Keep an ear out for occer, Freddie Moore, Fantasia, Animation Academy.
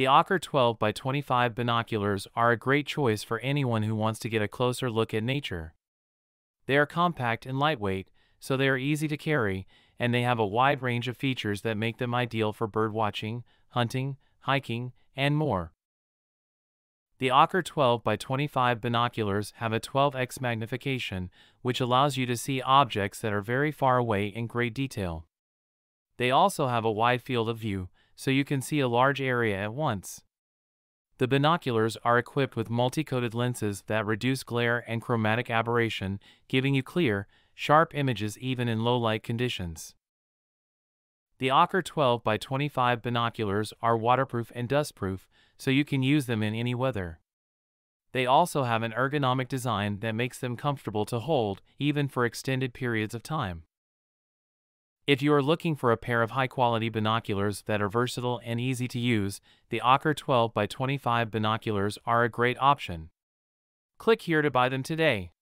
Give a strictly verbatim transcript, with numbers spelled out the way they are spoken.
The Occer twelve by twenty-five binoculars are a great choice for anyone who wants to get a closer look at nature. They are compact and lightweight, so they are easy to carry, and they have a wide range of features that make them ideal for birdwatching, hunting, hiking, and more. The Occer twelve by twenty-five binoculars have a twelve x magnification, which allows you to see objects that are very far away in great detail. They also have a wide field of view, so you can see a large area at once. The binoculars are equipped with multi-coated lenses that reduce glare and chromatic aberration, giving you clear, sharp images even in low-light conditions. The Occer twelve by twenty-five binoculars are waterproof and dustproof, so you can use them in any weather. They also have an ergonomic design that makes them comfortable to hold, even for extended periods of time. If you are looking for a pair of high-quality binoculars that are versatile and easy to use, the Occer twelve by twenty-five binoculars are a great option. Click here to buy them today.